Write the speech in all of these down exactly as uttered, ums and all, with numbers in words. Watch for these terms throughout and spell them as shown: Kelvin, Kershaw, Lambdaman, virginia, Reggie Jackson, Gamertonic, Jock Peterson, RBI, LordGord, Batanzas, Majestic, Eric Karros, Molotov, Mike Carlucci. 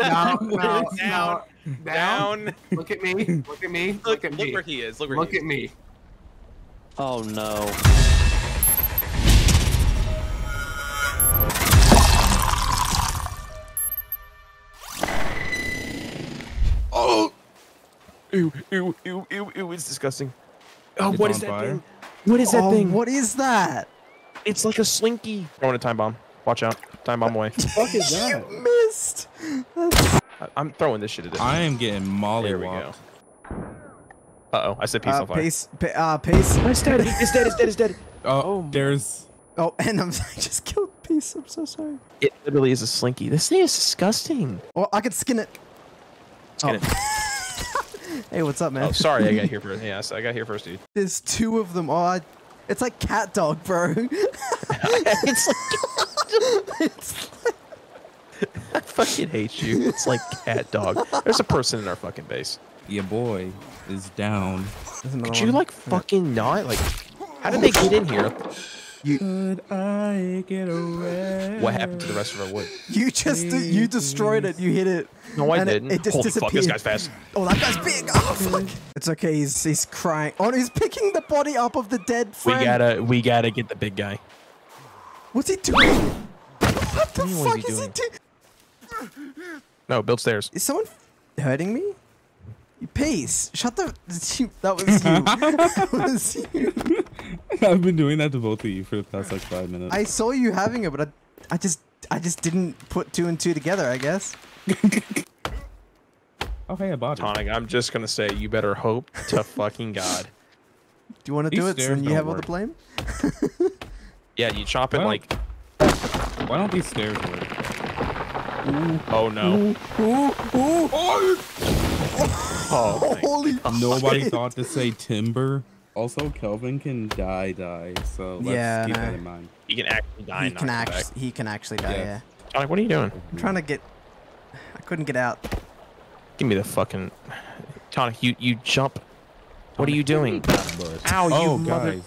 No, no, down, no, down. down. Look at me. Look at me. Look, look at me. Look where he is. Look, where look he is. at me. Oh no. Oh. Ew, ew, ew, ew, ew. It's disgusting. Oh, what is that thing? What is that thing? What is that? It's like a slinky. Throwing a time bomb. Watch out. Time bomb away. What the fuck is that? You missed. That's... I'm throwing this shit at it. I am getting molly. There we go. Uh-oh. I said peace uh, on fire. Pace. Pa uh, pace. It's dead. It's dead. It's dead. It's dead. Oh, oh, there's... Oh, and I'm, I just killed Peace. I'm so sorry. It literally is a slinky. This thing is disgusting. Well, I could skin it. Skin oh. it. Hey, what's up, man? Oh, sorry. I got here first. Yeah, I got here first, dude. There's two of them. Oh, I... It's like cat dog, bro. It's like... It's like... I fucking hate you. It's like cat dog. There's a person in our fucking base. Your boy is down. Could you like fucking not? Like, how did they get in here? You... Could I get away? What happened to the rest of our wood? You just you destroyed it. You hit it. No, I didn't. It, it just Holy disappeared. fuck! This guy's fast. Oh, that guy's big. Oh fuck! It's okay. He's he's crying. Oh, he's picking the body up of the dead friend. We gotta we gotta get the big guy. What's he doing? What the fuck is he doing? No, build stairs. Is someone hurting me? Peace. Shut the... That was you. That was you. I've been doing that to both of you for the past like five minutes. I saw you having it, but I, I just, I just didn't put two and two together, I guess. Okay, I bought it. Tonic, I'm just gonna say, you better hope to fucking God. Do you want to do it? So then you have all the blame. Yeah, you chop it like. Why don't these stairs work? Ooh, oh no! Ooh, ooh, ooh. Oh! Oh holy! Nobody shit. thought to say timber. Also, Kelvin can die, die. So let's yeah, keep that in mind. He can actually die. He can actually. He can actually die. Yeah. yeah. Like, what are you doing? I'm trying to get. I couldn't get out. Give me the fucking. Tonic, you you jump. What are you doing? Ow! You oh, mother. Guys.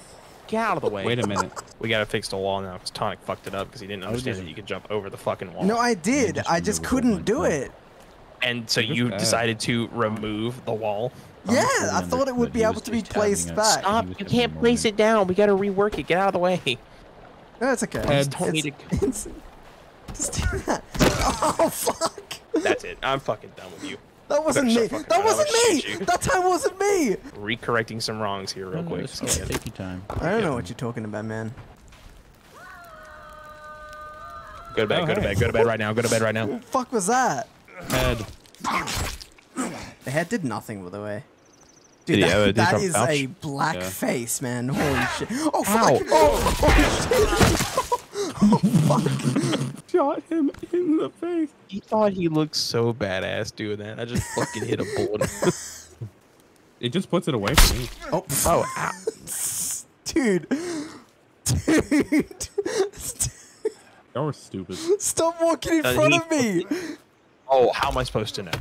Get out of the way. Wait a minute. We gotta fix the wall now because Tonic fucked it up because he didn't understand that you could jump over the fucking wall. No, I did. Just I just couldn't do point. it. And so you bad. decided to remove the wall? Yeah, I thought it would be able to be placed back. Stop. You can't place it down. We gotta rework it. Get out of the way. No, it's okay. Just don't need to... it's... Just do that. Oh, fuck. That's it. I'm fucking done with you. That wasn't me. That wasn't me. That time wasn't me. Recorrecting some wrongs here real quick. Take your time. I don't know what you're talking about, man. Go to bed. Go to bed. Go to bed right now. Go to bed right now. What the fuck was that? Head. The head did nothing, by the way. Dude, that, that is a black yeah. face, man. Holy shit. Oh, fuck. Oh, oh, shit. Oh, fuck. Shot him in the face. He thought he looked so badass doing that. I just fucking hit a bullet. It just puts it away from me. Oh, oh ow. Dude. Dude. You're stupid. Stop walking in uh, front of me. Oh, how am I supposed to know?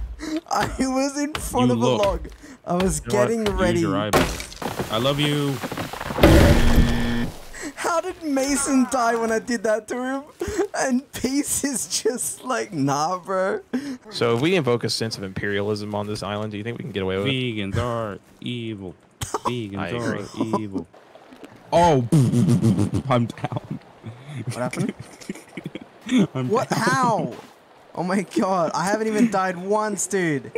I was in front you of look. a log. I was you know getting what? ready. You I love you. How did Mason die when I did that to him? And Peace is just like, nah, bro. So if we invoke a sense of imperialism on this island, do you think we can get away with Vegans it? Vegans are evil. Vegans are evil. Oh, I'm down. What happened? I'm what? Down. How? Oh my god, I haven't even died once, dude.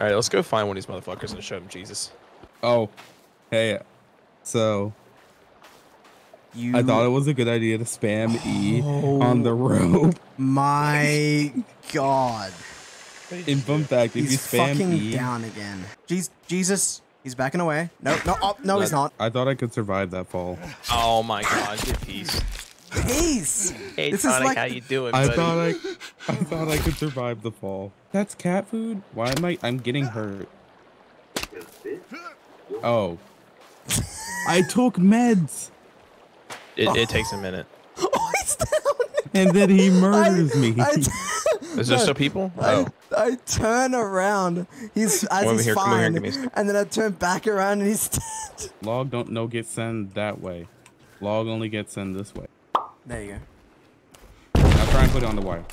Alright, let's go find one of these motherfuckers and show them Jesus. Oh, hey, so... You... I thought it was a good idea to spam E oh, on the rope. My god. In fun fact, if he's you spam fucking E... down again. Jeez, Jesus, he's backing away. No, no, oh, no, Let, he's not. I thought I could survive that fall. Oh my god, good piece. Peace. Hey, this Tonic, is like, how you doing, buddy? I thought I, I thought I could survive the fall. That's cat food? Why am I? I'm getting hurt. Oh. I took meds. It, it oh. takes a minute. Oh, he's down. And then he murders I, me. I is there no, still people? Oh. I, I turn around. He's as come he's here, fine. Here, and, and then I turn back around and he's dead. Log don't no get sent that way. Log only gets sent this way. There you go. I'll try and put it on the wire.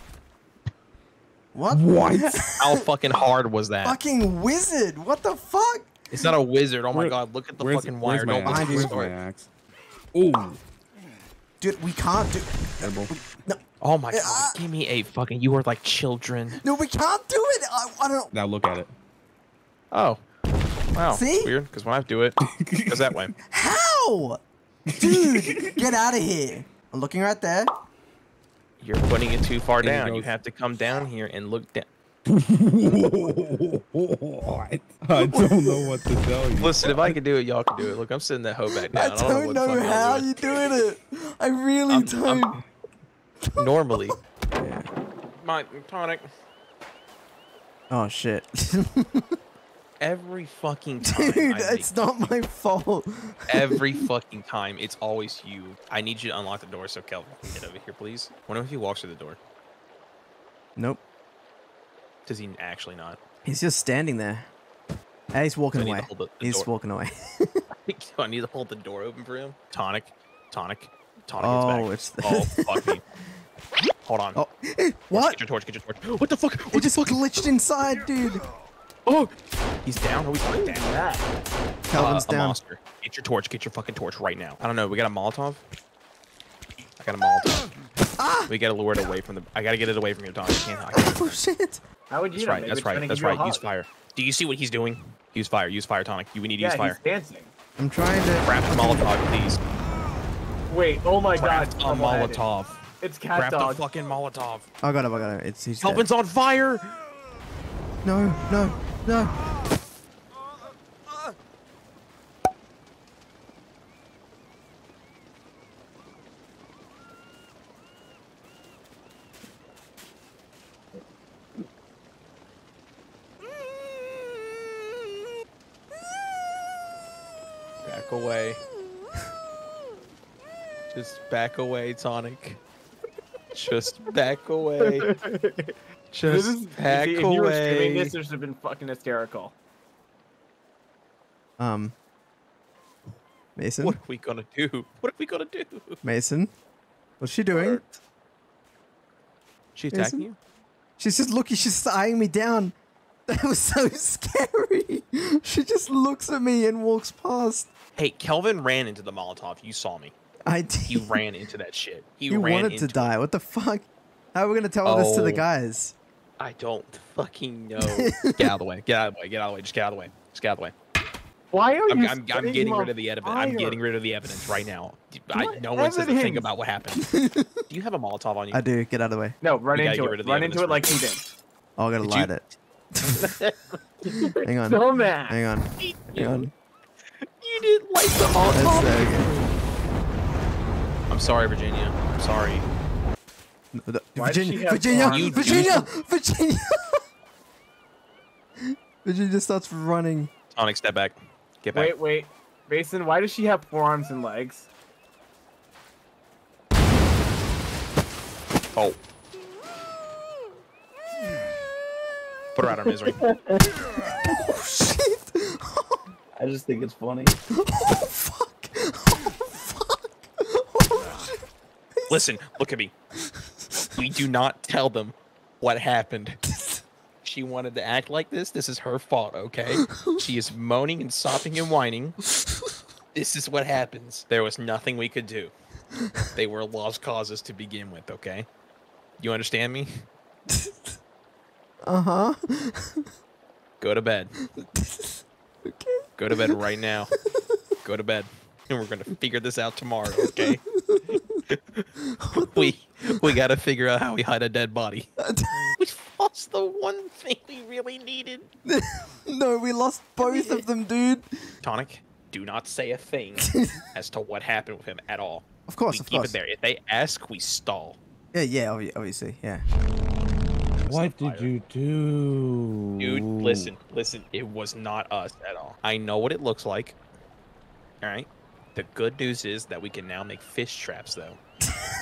What? What? How fucking hard was that? Fucking wizard! What the fuck? It's not a wizard. Oh my Where, god! Look at the fucking wire. Don't mind his axe. Ooh. Dude, we can't do. Edible. No. Oh my uh, god! Give me a fucking. You are like children. No, we can't do it. I, I don't. Now look at it. Oh. Wow. See? Weird. Because when I do it, it goes that way. How? Dude, get out of here! I'm looking right there. You're putting it too far down. Goes. You have to come down here and look down. I, I don't know what to tell you. Listen, if I could do it, y'all can do it. Look, I'm sitting that hoe back down. I don't, I don't know, know how you're doing it. I really I'm, don't. I'm, normally. Yeah. My tonic. Oh, shit. Every fucking time. Dude, it's not my fault. Every fucking time. It's always you. I need you to unlock the door so Kelvin can get over here, please. Wonder if he walks through the door. Nope. Does he actually not? He's just standing there. And he's walking away. The, the he's door. walking away. I need to hold the door open for him. Tonic. Tonic. Tonic oh, is back. It's the... Oh, fuck me. Hold on. Oh. What? Get your torch. Get your torch. What the fuck? What it the just fuck? glitched inside, dude. Oh, he's down. Are we going down? That. Kelvin's uh, down. A monster. Get your torch. Get your fucking torch right now. I don't know. We got a Molotov. I got a Molotov. Ah! We gotta lure it away from the. I gotta get it away from your dog. You can't hide. Oh shit! How would you? That's right. That's right. That's right. Use fire. Do you see what he's doing? Use fire. Use fire, Tonic. You we need to yeah, use fire. He's dancing. I'm trying to. Wrap the Molotov, please. Wait. Oh my Wrap god. A Molotov. It's cat Wrap dog. Wrap the fucking Molotov. I got it. I got it. It's he's. Kelvin's on fire. No. No. No. Back away. Just back away, Tonic. Just back away. Just this is, pack see, away. If you were streaming this, this would have been fucking hysterical. Um, Mason? What are we gonna do? What are we gonna do? Mason? What's she doing? She attacking Mason? you? She's just looking, she's just eyeing me down. That was so scary. She just looks at me and walks past. Hey, Kelvin ran into the Molotov. You saw me. I did. He ran into that shit. He you ran wanted into to die. What the fuck? How are we gonna tell oh. this to the guys? I don't fucking know. Get out of the way. Get out of the way. Get out of the way. Just get out of the way. Just get out of the way. Why are I'm, you? I'm, I'm getting rid of the evidence. I'm getting rid of the evidence right now. I, no one says a thing about what happened. Do you have a Molotov on you? I do. Get out of the way. No, run you into it. Run into it like you did. Oh, I gotta did light you? it. Hang on. So mad. Hang on. Hang you, on. You didn't light the Molotov. So I'm sorry, Virginia. I'm sorry. No, Virginia, Virginia, Virginia, Virginia, Virginia, Virginia just starts running. Tonic, step back. Get back. Wait, wait. Mason, why does she have four arms and legs? Oh. Put her out of her misery. Oh, shit. I just think it's funny. Oh, fuck. Oh, fuck. Oh, shit. Listen, look at me. We do not tell them what happened. She wanted to act like this. This is her fault, okay? She is moaning and sopping and whining. This is what happens. There was nothing we could do. They were lost causes to begin with, okay? You understand me? Uh-huh. Go to bed. Okay. Go to bed right now. Go to bed. And we're going to figure this out tomorrow, okay? we we gotta figure out how we hide a dead body. We lost the one thing we really needed. No, we lost both of them, dude. Tonic, do not say a thing as to what happened with him at all. Of course, we of keep course. it there. If they ask, we stall. Yeah, yeah, obviously, yeah. What did you do? Dude, listen, listen. It was not us at all. I know what it looks like. All right. The good news is that we can now make fish traps, though.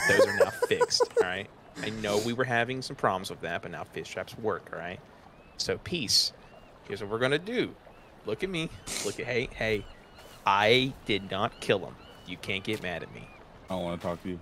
Those are now fixed, all right? I know we were having some problems with that, but now fish traps work, all right? So, peace. Here's what we're going to do. Look at me. Look at, hey, hey, I did not kill him. You can't get mad at me. I don't want to talk to you.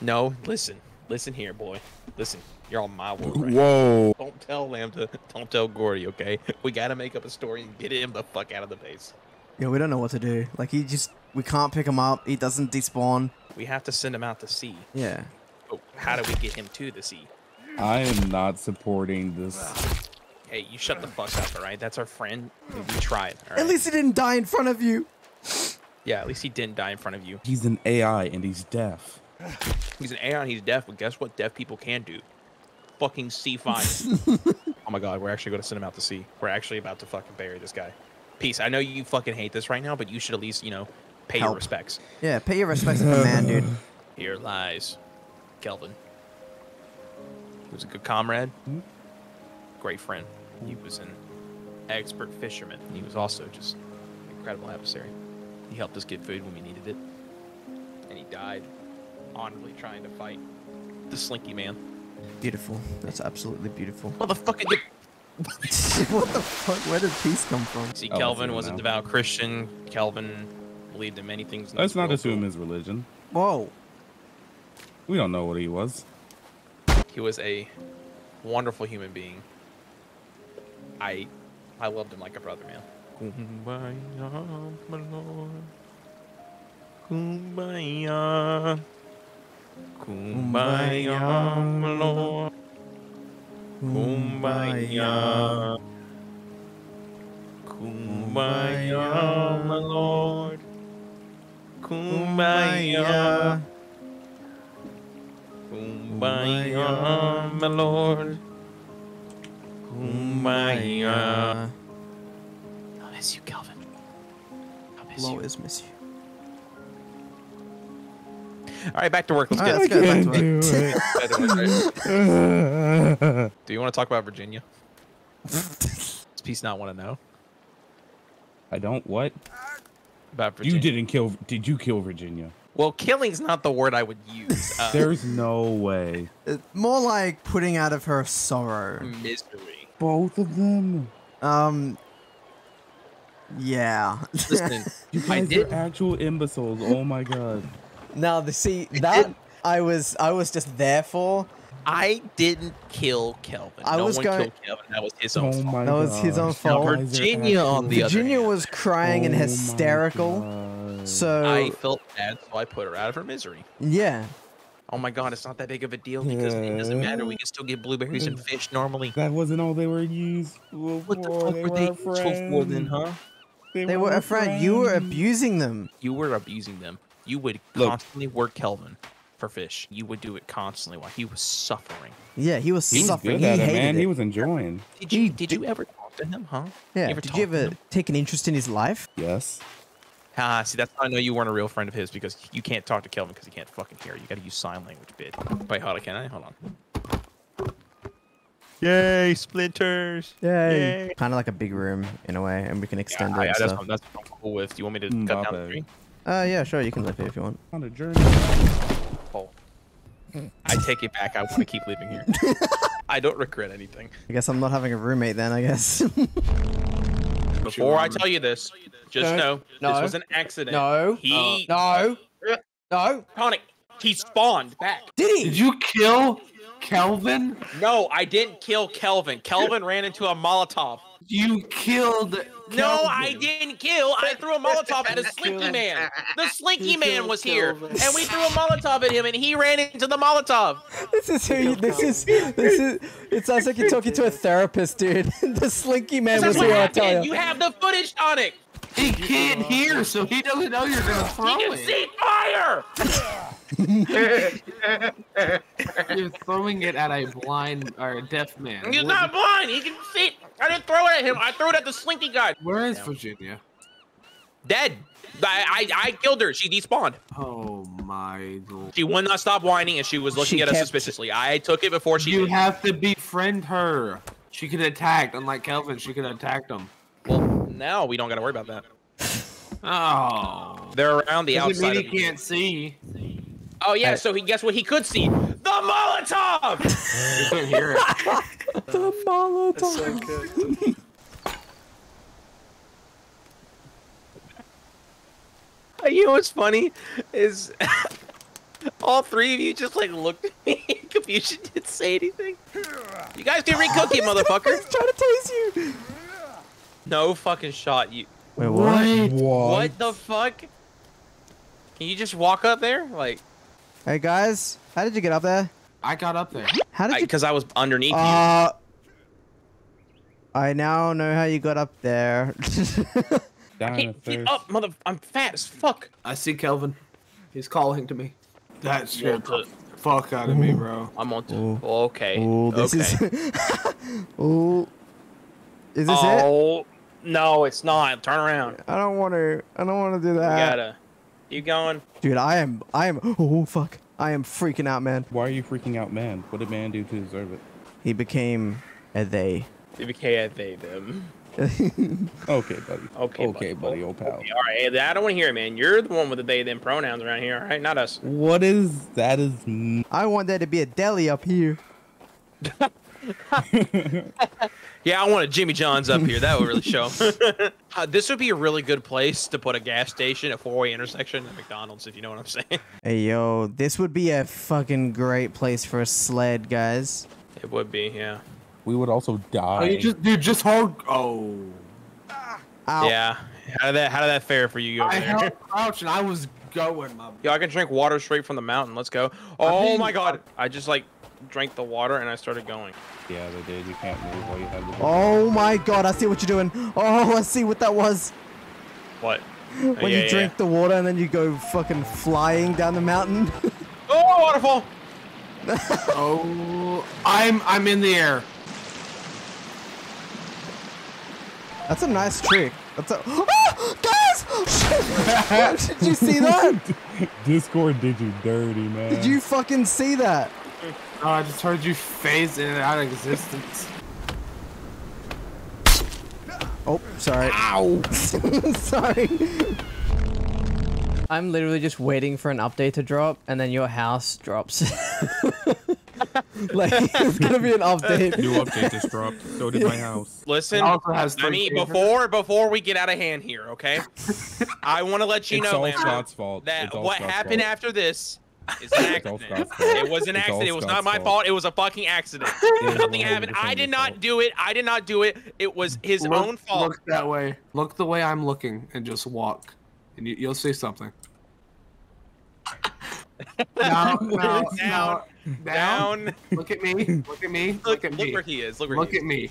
No, listen. Listen here, boy. Listen, you're on my word right Whoa. Now. Don't tell Lambda. Don't tell Gordy, okay? We got to make up a story and get him the fuck out of the base. Yeah, we don't know what to do. Like, he just... We can't pick him up. He doesn't despawn. We have to send him out to sea. Yeah. But how do we get him to the sea? I am not supporting this. Hey, you shut the fuck up, all right? That's our friend. We tried, all right? At least he didn't die in front of you. Yeah, at least he didn't die in front of you. He's an A I and he's deaf. He's an A I and he's deaf, but guess what deaf people can do? Fucking sea fire. Oh my god, we're actually going to send him out to sea. We're actually about to fucking bury this guy. Peace. I know you fucking hate this right now, but you should at least, you know, pay Help. your respects. Yeah, pay your respects to the man, dude. Here lies Kelvin. He was a good comrade, great friend. He was an expert fisherman. He was also just an incredible adversary. He helped us get food when we needed it. And he died honorably trying to fight the Slinky Man. Beautiful. That's absolutely beautiful. Motherfucking... What the fuck? Where did peace come from? See, oh, Kelvin was a devout Christian. Kelvin believed in many things. Let's not assume his religion. Whoa. We don't know what he was. He was a wonderful human being. I, I loved him like a brother, man. Kumbaya, my Lord. Kumbaya. Kumbaya, my Lord. Kumbaya. Kumbaya, my Lord. Kumbaya. Kumbaya, my Lord. Kumbaya. I miss you, Kelvin. I miss you. Always miss you. All right, back to work. Let's All get right, let's go. Back to work. Do, right. Do you want to talk about Virginia? Does Peace not want to know? I don't. What? About Virginia. You didn't kill. Did you kill Virginia? Well, killing's not the word I would use. Uh, There's no way. It's more like putting out of her sorrow. Misery. Both of them. Um. Yeah. Listen, you guys are actual imbeciles. Oh my god. Now the see that I was I was just there for. I didn't kill Kelvin. I no was one going. Killed Kelvin. That was his own. Oh fault. That gosh. was his own fault. Now, Virginia on the Virginia other. Virginia was crying oh and hysterical. So I felt bad, so I put her out of her misery. Yeah. Oh my god, it's not that big of a deal because yeah. it doesn't matter. We can still get blueberries and fish normally. That wasn't all they were used for. What the fuck they were they used for then, huh? They, they were, were a friend. friend. You were abusing them. You were abusing them. You would constantly Look. work Kelvin for fish. You would do it constantly while he was suffering. Yeah, he was he suffering. Was good he at hated it, man. It. He was enjoying. Did you did you ever talk to him, huh? Yeah. You did you ever take an interest in his life? Yes. Ah, see, that's how I know you weren't a real friend of his because you can't talk to Kelvin because he can't fucking hear. You got to use sign language, bitch. Wait, hold on, can I? Hold on. Yay, splinters! Yay! Yay. Kind of like a big room in a way, and we can extend yeah, it. Yeah, that's, so. that's what I'm cool with. Do you want me to mm, cut down the tree? Uh, yeah, sure, you can live here if you want. On a journey. Oh. I take it back. I want to keep living here. I don't regret anything. I guess I'm not having a roommate then, I guess. Before I tell you this, just know no. this was an accident. No. He... Uh, no. No. Tonic, he spawned back. Did he? Did you kill Kelvin? No, I didn't kill Kelvin. Kelvin ran into a Molotov. You killed Kelvin. No, I didn't kill. I threw a Molotov at a Slinky Man. The Slinky Man was here, and we threw a Molotov at him, and he ran into the Molotov. This is who you, this is, this is, it sounds like you're talking to a therapist, dude. The Slinky Man was here, I tell you. You have the footage on it. He can't hear, so he doesn't know you're going to throw it. He can see fire! You're throwing it at a blind or a deaf man. He's not blind. He can see it. I didn't throw it at him. I threw it at the Slinky guy. Where is Virginia? Dead. I I, I killed her. She despawned. Oh my god. She would not stop whining, and she was looking she at us suspiciously. I took it before she. You did. have to befriend her. She could attack. Unlike Kelvin, she could attack them. Well, now we don't got to worry about that. Oh. They're around the outside. Doesn't mean he can't see. Oh, yeah, so he guess what he could see? The Molotov! You couldn't hear it. The Molotov. That's so good. You know what's funny is All three of you just like looked at me in confusion, didn't say anything. You guys can recook you, motherfucker. He's trying to tase you. No fucking shot, you. Wait, what? What? What the fuck? Can you just walk up there? Like. Hey guys, how did you get up there? I got up there. How did I, you? Because I was underneath uh, you. I now know how you got up there. I can't get up, mother. I'm fat as fuck. I see Kelvin. He's calling to me. That scared the fuck out of me, bro. I'm on to. Ooh. Okay. Ooh, this okay. Is... Ooh. Is this oh, it? No, it's not. Turn around. I don't want to. I don't want to do that. You gotta. Keep going. Dude, I am. I am. Oh, fuck. I am freaking out, man. Why are you freaking out, man? What did man do to deserve it? He became a they. He became a they, them. Okay, buddy. Okay, okay, buddy, buddy old pal. Okay, all right, I don't want to hear it, man. You're the one with the they, them pronouns around here, all right? Not us. What is that? Is I want that to be a deli up here. Yeah, I want a Jimmy John's up here. That would really show. uh, this would be a really good place to put a gas station, a four-way intersection, at McDonald's, if you know what I'm saying. Hey, yo, this would be a fucking great place for a sled, guys. It would be, yeah. We would also die. Oh, you just, dude, just hold. Oh. Ow. Yeah. How did that? How did that fare for you? Over I there? held crouch and I was going. My Yo, I can drink water straight from the mountain. Let's go. Oh I mean, my god! I just like drank the water and I started going. Yeah, they did. You can't move while you have the. Oh my god! I see what you're doing. Oh, I see what that was. What? Oh, when yeah, you yeah. drink the water and then you go fucking flying down the mountain. Oh, waterfall! Oh, I'm I'm in the air. That's a nice trick. That's a. Oh, guys! Did you see that? Discord did you dirty, man. Did you fucking see that? Oh, I just heard you phase in and out of existence. Oh, sorry. Ow! Sorry. I'm literally just waiting for an update to drop, and then your house drops. Like, it's gonna be an update. New update just dropped. So did yes. my house. Listen, I mean, before before we get out of hand here, okay? I want to let you it's know, all Scott's fault. that it's all what Scott's happened fault. after this is an accident. It was an it's accident. It was not my fault. fault. It was a fucking accident. Yeah, Something happened. I did not fault. do it. I did not do it. It was his look, own fault. Look that way. Look the way I'm looking, and just walk, and you, you'll see something. Now, now, down, now, down. down. Look at me. Look at me. Look, look at me. Look where he is. Look, where look he is. at me.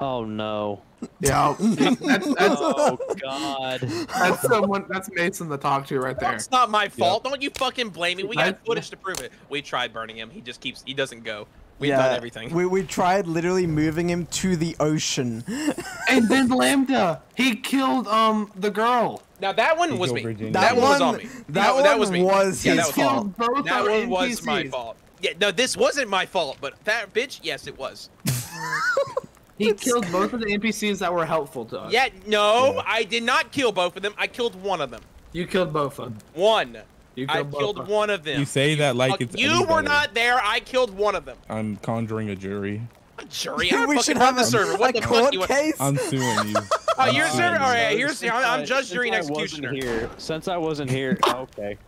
Oh no. Yeah. That's, that's, oh god. That's someone. That's Mason to talk to right there. That's not my fault. Yep. Don't you fucking blame me. We got footage to prove it. We tried burning him. He just keeps. He doesn't go. We've yeah. done everything. We we tried literally moving him to the ocean. And then Lambda. He killed um the girl. Now that one was me. Virginia. That, that one was on me. That, that, one, that was me. Was yeah, his fault. That one was my fault. Yeah, no, this wasn't my fault, but that bitch, yes, it was. He killed both of the N P Cs that were helpful to us. Yeah, no, yeah. I did not kill both of them. I killed one of them. You killed both of them. One. You killed I killed them. one of them. You say that like it's You were not there. I killed one of them. I'm conjuring a jury. A jury? I we should have a server. What the fuck do you want? I'm suing you. Oh, you're server? All right, you're, I'm, I'm judge, jury, and executioner. Here. Since I wasn't here. Okay.